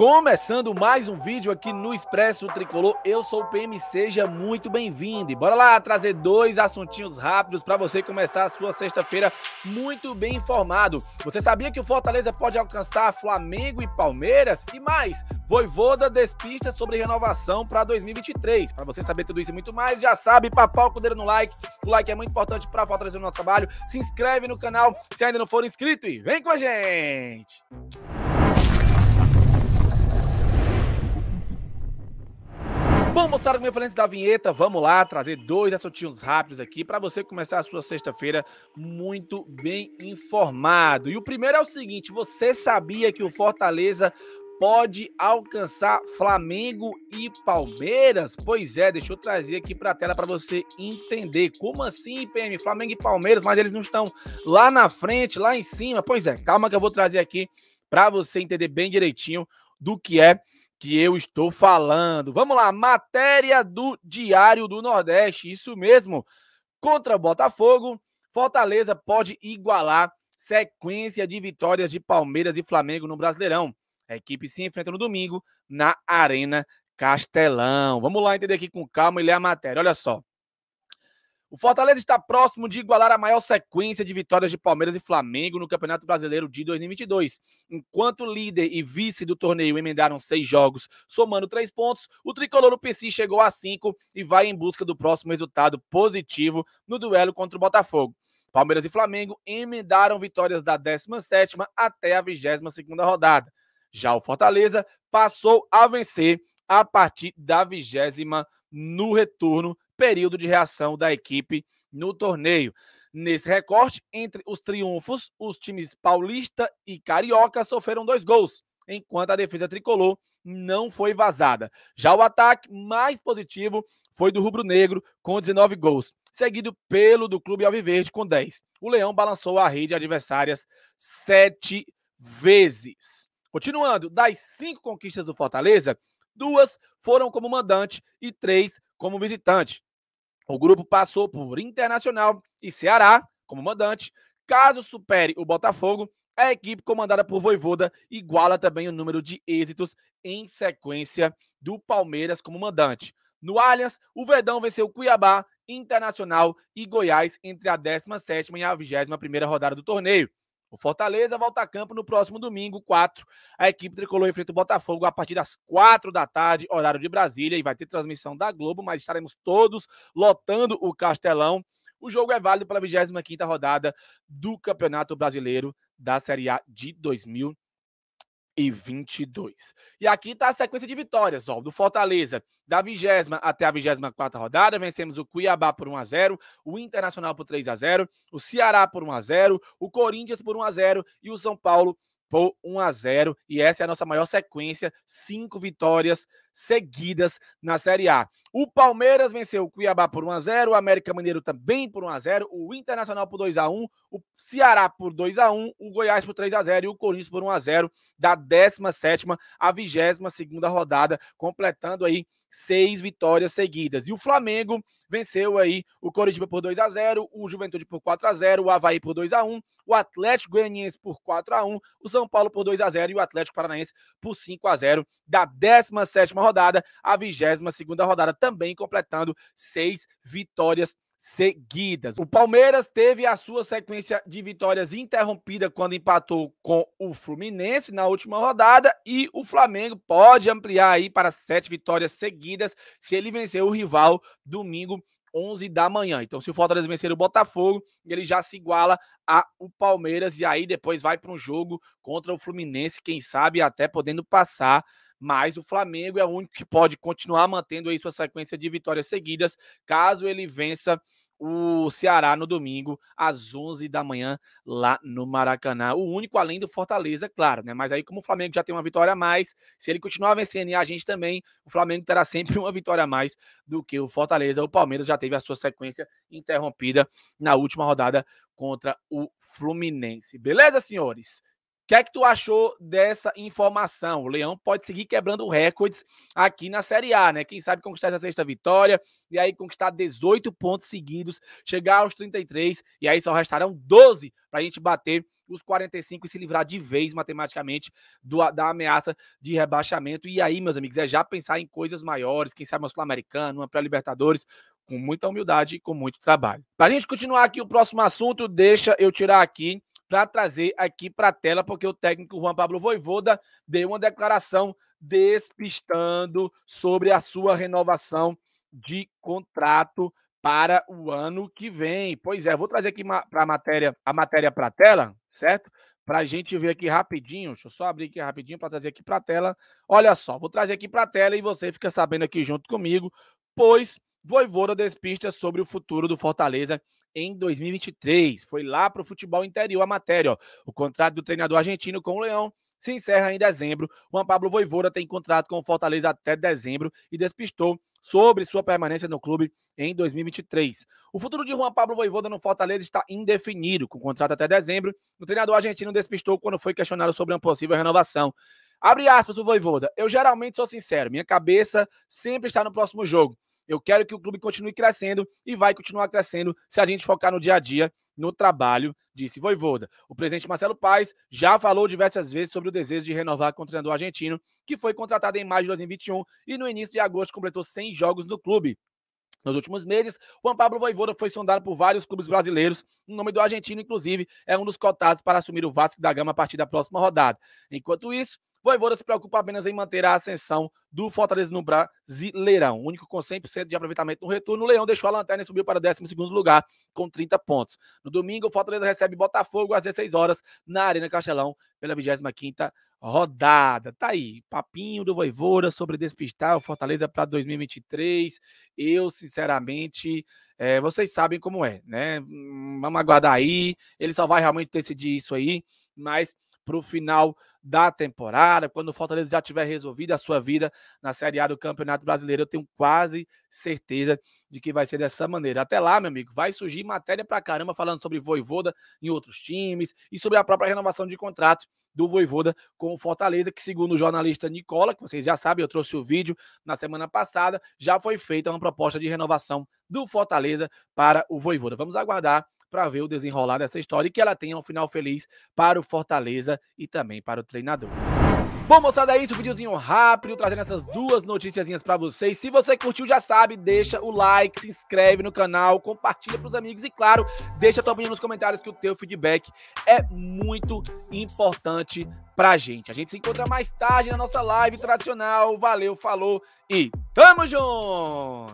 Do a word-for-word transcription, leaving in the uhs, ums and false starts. Começando mais um vídeo aqui no Expresso Tricolor, eu sou o P M, seja muito bem-vindo. E bora lá trazer dois assuntinhos rápidos para você começar a sua sexta-feira muito bem informado. Você sabia que o Fortaleza pode alcançar Flamengo e Palmeiras? E mais, Vojvoda despista sobre renovação para dois mil e vinte e três. Para você saber tudo isso e muito mais, já sabe, papau com o dedo no like. O like é muito importante para fortalecer o nosso trabalho. Se inscreve no canal se ainda não for inscrito e vem com a gente! Bom, moçada, como eu falei antes da vinheta, vamos lá trazer dois assuntinhos rápidos aqui para você começar a sua sexta-feira muito bem informado. E o primeiro é o seguinte, você sabia que o Fortaleza pode alcançar Flamengo e Palmeiras? Pois é, deixa eu trazer aqui para a tela para você entender. Como assim, P M? Flamengo e Palmeiras, mas eles não estão lá na frente, lá em cima? Pois é, calma que eu vou trazer aqui para você entender bem direitinho do que é que eu estou falando. Vamos lá, matéria do Diário do Nordeste, isso mesmo. Contra Botafogo, Fortaleza pode igualar sequência de vitórias de Palmeiras e Flamengo no Brasileirão. A equipe se enfrenta no domingo na Arena Castelão. Vamos lá entender aqui com calma e ler a matéria, olha só. O Fortaleza está próximo de igualar a maior sequência de vitórias de Palmeiras e Flamengo no Campeonato Brasileiro de dois mil e vinte e dois. Enquanto líder e vice do torneio emendaram seis jogos, somando três pontos, o tricolor do P C chegou a cinco e vai em busca do próximo resultado positivo no duelo contra o Botafogo. Palmeiras e Flamengo emendaram vitórias da décima sétima até a vigésima segunda rodada. Já o Fortaleza passou a vencer a partir da vigésima no retorno, período de reação da equipe no torneio. Nesse recorte, entre os triunfos, os times paulista e carioca sofreram dois gols, enquanto a defesa tricolor não foi vazada. Já o ataque mais positivo foi do rubro-negro, com dezenove gols, seguido pelo do Clube Alviverde, com dez. O Leão balançou a rede adversárias sete vezes. Continuando, das cinco conquistas do Fortaleza, duas foram como mandante e três como visitante. O grupo passou por Internacional e Ceará como mandante. Caso supere o Botafogo, a equipe comandada por Vojvoda iguala também o número de êxitos em sequência do Palmeiras como mandante. No Allianz, o Verdão venceu Cuiabá, Internacional e Goiás entre a décima sétima e a vigésima primeira rodada do torneio. O Fortaleza volta a campo no próximo domingo, quatro. A equipe tricolor enfrenta o Botafogo a partir das quatro da tarde, horário de Brasília, e vai ter transmissão da Globo, mas estaremos todos lotando o Castelão. O jogo é válido pela vigésima quinta rodada do Campeonato Brasileiro da Série A de dois mil e vinte e dois. E aqui está a sequência de vitórias, ó, do Fortaleza. Da vigésima até a vigésima quarta rodada, vencemos o Cuiabá por um a zero, o Internacional por três a zero, o Ceará por um a zero, o Corinthians por um a zero e o São Paulo por um a zero. E essa é a nossa maior sequência, cinco vitórias seguidas na Série A. O Palmeiras venceu o Cuiabá por um a zero, o América-Mineiro também por um a zero, o Internacional por dois a um, o Ceará por dois a um, o Goiás por três a zero e o Corinthians por um a zero da décima sétima à vigésima segunda rodada, completando aí seis vitórias seguidas. E o Flamengo venceu aí o Coritiba por dois a zero, o Juventude por quatro a zero, o Avaí por dois a um, o Atlético Goianiense por quatro a um, o São Paulo por dois a zero e o Atlético Paranaense por cinco a zero da décima sétima rodada à vigésima segunda rodada, também completando seis vitórias seguidas. O Palmeiras teve a sua sequência de vitórias interrompida quando empatou com o Fluminense na última rodada e o Flamengo pode ampliar aí para sete vitórias seguidas se ele vencer o rival domingo onze da manhã. Então, se o Fortaleza vencer o Botafogo, ele já se iguala ao Palmeiras e aí depois vai para um jogo contra o Fluminense, quem sabe até podendo passar. Mas o Flamengo é o único que pode continuar mantendo aí sua sequência de vitórias seguidas, caso ele vença o Ceará no domingo, às onze da manhã, lá no Maracanã. O único além do Fortaleza, claro, né? Mas aí, como o Flamengo já tem uma vitória a mais, se ele continuar vencendo e a gente também, o Flamengo terá sempre uma vitória a mais do que o Fortaleza. O Palmeiras já teve a sua sequência interrompida na última rodada contra o Fluminense. Beleza, senhores? O que é que tu achou dessa informação? O Leão pode seguir quebrando recordes aqui na Série A, né? Quem sabe conquistar essa sexta vitória e aí conquistar dezoito pontos seguidos, chegar aos trinta e três e aí só restarão doze para a gente bater os quarenta e cinco e se livrar de vez, matematicamente, do, da ameaça de rebaixamento. E aí, meus amigos, é já pensar em coisas maiores, quem sabe uma Sul-Americana, uma pré-Libertadores, com muita humildade e com muito trabalho. Pra gente continuar aqui o próximo assunto, deixa eu tirar aqui para trazer aqui para a tela, porque o técnico Juan Pablo Vojvoda deu uma declaração despistando sobre a sua renovação de contrato para o ano que vem. Pois é, vou trazer aqui para a matéria, a matéria para a tela, certo? Para a gente ver aqui rapidinho. Deixa eu só abrir aqui rapidinho para trazer aqui para a tela. Olha só, vou trazer aqui para a tela e você fica sabendo aqui junto comigo, pois Vojvoda despista sobre o futuro do Fortaleza em dois mil e vinte e três. Foi lá para o futebol interior a matéria. Ó. O contrato do treinador argentino com o Leão se encerra em dezembro. Juan Pablo Vojvoda tem contrato com o Fortaleza até dezembro e despistou sobre sua permanência no clube em dois mil e vinte e três. O futuro de Juan Pablo Vojvoda no Fortaleza está indefinido, com contrato até dezembro. O treinador argentino despistou quando foi questionado sobre uma possível renovação. Abre aspas o Vojvoda. Eu geralmente sou sincero. Minha cabeça sempre está no próximo jogo. Eu quero que o clube continue crescendo e vai continuar crescendo se a gente focar no dia a dia, no trabalho, disse Vojvoda. O presidente Marcelo Paz já falou diversas vezes sobre o desejo de renovar com o treinador argentino, que foi contratado em maio de dois mil e vinte e um e no início de agosto completou cem jogos no clube. Nos últimos meses, Juan Pablo Vojvoda foi sondado por vários clubes brasileiros. O nome do argentino, inclusive, é um dos cotados para assumir o Vasco da Gama a partir da próxima rodada. Enquanto isso, Vojvoda se preocupa apenas em manter a ascensão do Fortaleza no Brasileirão. Único com cem por cento de aproveitamento no retorno, o Leão deixou a lanterna e subiu para o décimo segundo lugar com trinta pontos. No domingo, o Fortaleza recebe Botafogo às dezesseis horas na Arena Castelão pela vigésima quinta rodada. Tá aí, papinho do Vojvoda sobre despistar o Fortaleza para dois mil e vinte e três. Eu, sinceramente, é, vocês sabem como é, né? Vamos aguardar aí. Ele só vai realmente decidir isso aí, mas para o final da temporada, quando o Fortaleza já tiver resolvido a sua vida na Série A do Campeonato Brasileiro, eu tenho quase certeza de que vai ser dessa maneira. Até lá, meu amigo, vai surgir matéria pra caramba falando sobre Vojvoda em outros times e sobre a própria renovação de contrato do Vojvoda com o Fortaleza, que segundo o jornalista Nicola, que vocês já sabem, eu trouxe o vídeo na semana passada, já foi feita uma proposta de renovação do Fortaleza para o Vojvoda. Vamos aguardar para ver o desenrolar dessa história e que ela tenha um final feliz para o Fortaleza e também para o treinador. Bom, moçada, é isso, um videozinho rápido, trazendo essas duas noticiazinhas para vocês. Se você curtiu, já sabe, deixa o like, se inscreve no canal, compartilha para os amigos e, claro, deixa a tua opinião nos comentários, que o teu feedback é muito importante pra gente. A gente se encontra mais tarde na nossa live tradicional. Valeu, falou e tamo junto!